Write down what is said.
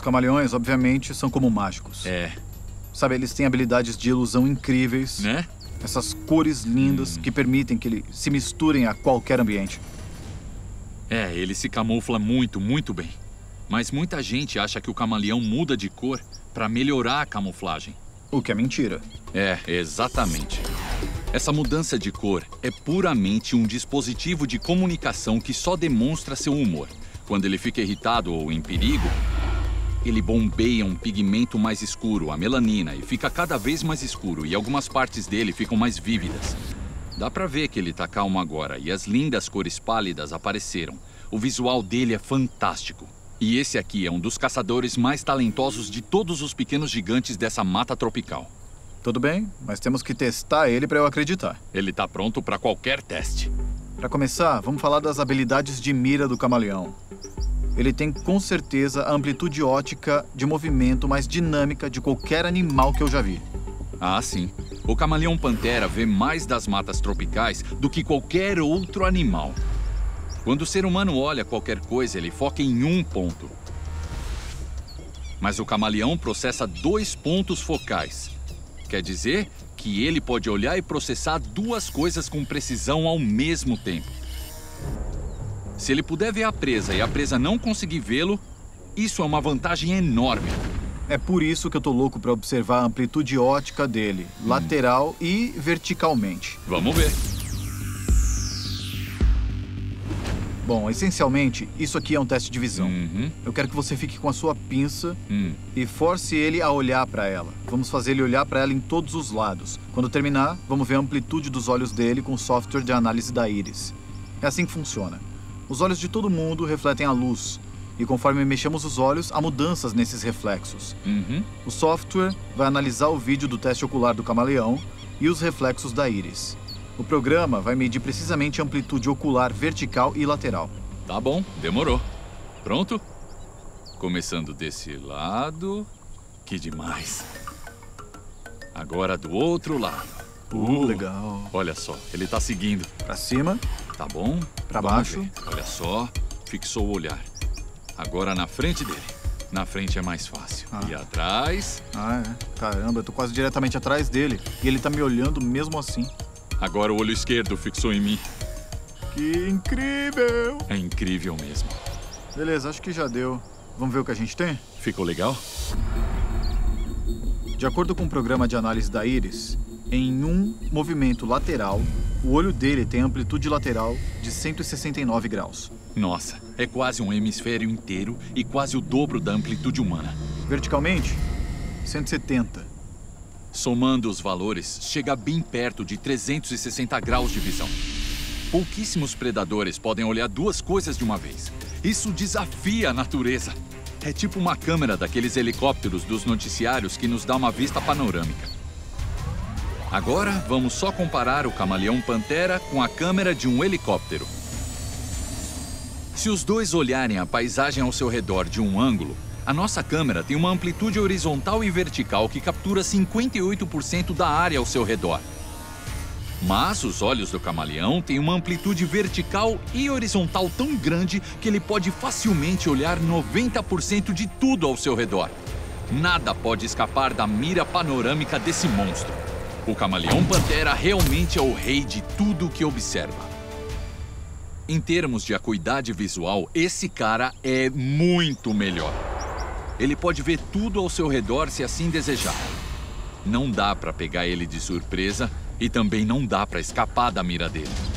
Os camaleões, obviamente, são como mágicos. É. Sabe, eles têm habilidades de ilusão incríveis. Né? Essas cores lindas que permitem que eles se misturem a qualquer ambiente. É, ele se camufla muito bem. Mas muita gente acha que o camaleão muda de cor para melhorar a camuflagem. O que é mentira. É, exatamente. Essa mudança de cor é puramente um dispositivo de comunicação que só demonstra seu humor. Quando ele fica irritado ou em perigo, ele bombeia um pigmento mais escuro, a melanina, e fica cada vez mais escuro, e algumas partes dele ficam mais vívidas. Dá pra ver que ele tá calmo agora, e as lindas cores pálidas apareceram. O visual dele é fantástico. E esse aqui é um dos caçadores mais talentosos de todos os pequenos gigantes dessa mata tropical. Tudo bem, mas temos que testar ele pra eu acreditar. Ele tá pronto pra qualquer teste. Pra começar, vamos falar das habilidades de mira do camaleão. Ele tem, com certeza, a amplitude ótica de movimento mais dinâmica de qualquer animal que eu já vi. Ah, sim. O camaleão-pantera vê mais das matas tropicais do que qualquer outro animal. Quando o ser humano olha qualquer coisa, ele foca em um ponto. Mas o camaleão processa 2 pontos focais. Quer dizer que ele pode olhar e processar 2 coisas com precisão ao mesmo tempo. Se ele puder ver a presa e a presa não conseguir vê-lo, isso é uma vantagem enorme. É por isso que eu tô louco pra observar a amplitude ótica dele, lateral e verticalmente. Vamos ver. Bom, essencialmente, isso aqui é um teste de visão. Eu quero que você fique com a sua pinça e force ele a olhar pra ela. Vamos fazer ele olhar pra ela em todos os lados. Quando terminar, vamos ver a amplitude dos olhos dele com o software de análise da íris. É assim que funciona. Os olhos de todo mundo refletem a luz, e conforme mexemos os olhos, há mudanças nesses reflexos. O software vai analisar o vídeo do teste ocular do camaleão e os reflexos da íris. O programa vai medir precisamente a amplitude ocular vertical e lateral. Tá bom, demorou. Pronto? Começando desse lado. Que demais. Agora do outro lado. Legal. Olha só, ele tá seguindo. Pra cima. Tá bom. Pra baixo. Olha só, fixou o olhar. Agora na frente dele. Na frente é mais fácil. E atrás... Caramba, eu tô quase diretamente atrás dele. E ele tá me olhando mesmo assim. Agora o olho esquerdo fixou em mim. Que incrível! É incrível mesmo. Beleza, acho que já deu. Vamos ver o que a gente tem? Ficou legal? De acordo com o programa de análise da íris, em um movimento lateral, o olho dele tem amplitude lateral de 169 graus. Nossa, é quase um hemisfério inteiro e quase o dobro da amplitude humana. Verticalmente, 170. Somando os valores, chega bem perto de 360 graus de visão. Pouquíssimos predadores podem olhar 2 coisas de uma vez. Isso desafia a natureza. É tipo uma câmera daqueles helicópteros dos noticiários que nos dá uma vista panorâmica. Agora, vamos só comparar o camaleão-pantera com a câmera de um helicóptero. Se os dois olharem a paisagem ao seu redor de um ângulo, a nossa câmera tem uma amplitude horizontal e vertical que captura 58% da área ao seu redor. Mas os olhos do camaleão têm uma amplitude vertical e horizontal tão grande que ele pode facilmente olhar 90% de tudo ao seu redor. Nada pode escapar da mira panorâmica desse monstro. O camaleão-pantera realmente é o rei de tudo o que observa. Em termos de acuidade visual, esse cara é muito melhor. Ele pode ver tudo ao seu redor se assim desejar. Não dá pra pegar ele de surpresa e também não dá pra escapar da mira dele.